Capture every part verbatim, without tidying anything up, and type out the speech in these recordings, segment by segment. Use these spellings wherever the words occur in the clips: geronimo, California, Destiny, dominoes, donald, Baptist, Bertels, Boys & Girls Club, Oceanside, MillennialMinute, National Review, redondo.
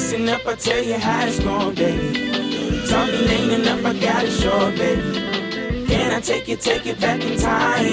Listen up, I'll tell you how it's going, baby. Talking ain't enough, I got it short, baby. Can I take it, take it back in time?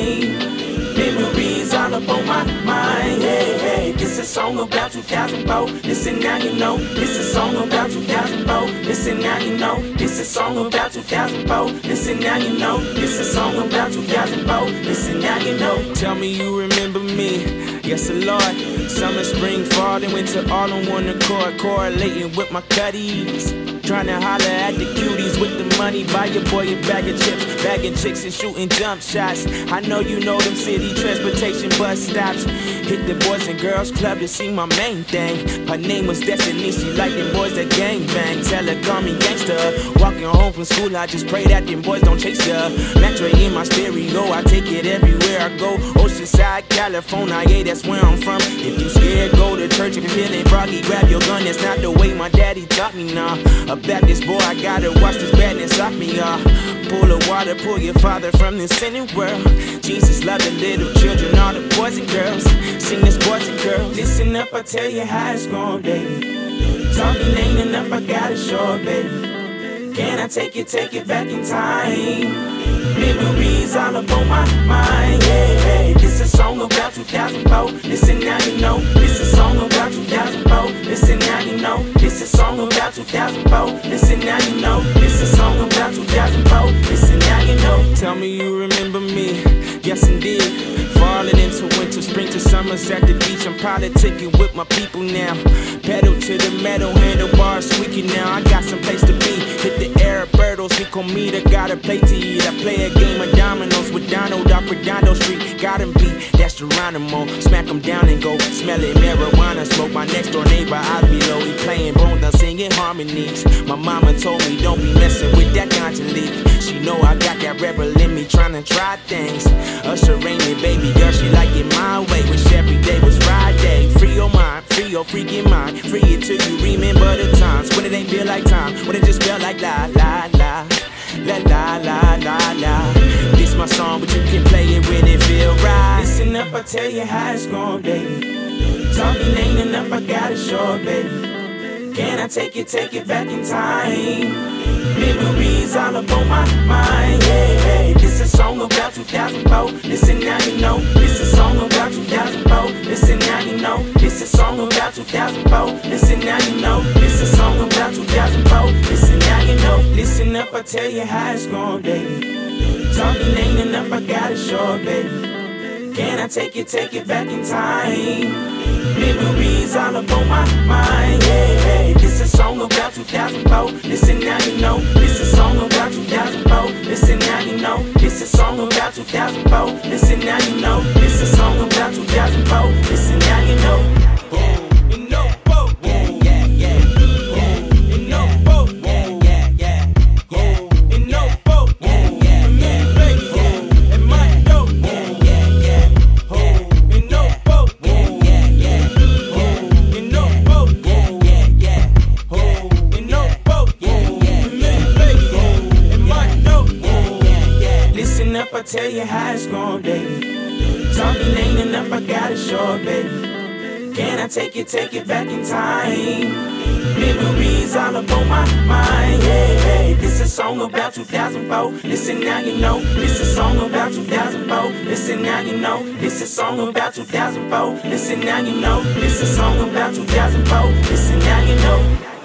Memories all up on my mind, hey, hey. It's a song about two thousand four, listen now you know. It's a song about two thousand four, listen now you know. It's a song about two thousand four, listen now you know. It's a song about two thousand four, listen now you know. Tell me you remember me, yes, Lord. Summer, spring, fall, and winter all on one accord. Correlating with my cuties. Trying to holler at the cuties with the money. Buy your boy a bag of chips, bagging chicks and shooting jump shots. I know you know them city transportation bus stops. Hit the Boys and Girls Club to see my main thing. Her name was Destiny, she liked them boys that gang bang. Tell her call me gangster. Walking home from school, I just pray that them boys don't chase her. Metro in my stereo, I take it everywhere I go. Oceanside, California, yeah, that's where I'm from. If you scared, go to church. If you're feeling froggy, grab your gun. That's not the way my daddy taught me, nah. Baptist boy, I gotta watch this badness off me, y'all. Pull the water, pull your father from this sinning world. Jesus loved the little children, all the boys and girls. Sing this, boys and girls. Listen up, I'll tell you how it's going, baby. Talking ain't enough, I gotta show it, baby. Can I take it, take it back in time? Memories all up on my mind, yeah, hey. This a song about two thousand four, listen now you know. This a song about two thousand four, listen now you know. This a song about two thousand four, listen now you know. This a song about two thousand four, listen now you know. Tell me you remember me, yes indeed. Falling into winter, spring to summers at the beach. I'm politicking with my people now. Pedal to the metal, handlebars squeaking now. I got some place to be, hit the air, Bertels, he call me, I got a plate to eat. I play a game of dominoes with Donald off Redondo Street. Got him beat, that's Geronimo. Smack him down and go. Smell it, marijuana smoke. My next door neighbor, I below. He playing bonda, singing harmonies. My mama told me don't be messing with that ganja leaf. She know I got that rebel in me, trying to try things. Usher ain't it, baby girl, she like it my way. Wish every day was Friday. Free your mind, free your freaking mind. Free it till you remember the times when it ain't feel like time, when it just felt like la la la. La la la la la. This my song, but you can play it when it feel right. Listen up, I'll tell you how it's going, baby. Talking ain't enough, I gotta show it, baby. Can I take it, take it back in time? Memories all up on my mind, yeah, hey. This a song about two thousand four, listen now you know. This a song about two thousand four, listen now you know. This a song about two thousand four, listen now you know. This a song about two thousand four, listen now you know. Listen up, I'll tell you how it's going, baby. Talking ain't enough, I gotta show it, baby. Can I take it, take it back in time? Memories all up on my mind, yeah, hey. This a song about two thousand four, listen now you know. This a song about two thousand four, listen now you know. This a song about two thousand four, listen now you know. This a song about two thousand four, listen now you know. I'll tell you how it's going, baby. Talking ain't enough, I gotta show it, baby. Can I take it, take it back in time? Memories all up on my mind, yeah, hey. This a song about two thousand four, listen now you know. This a song about two thousand four, listen now you know. This a song about two thousand four, listen now you know. This a song about two thousand four, listen now you know.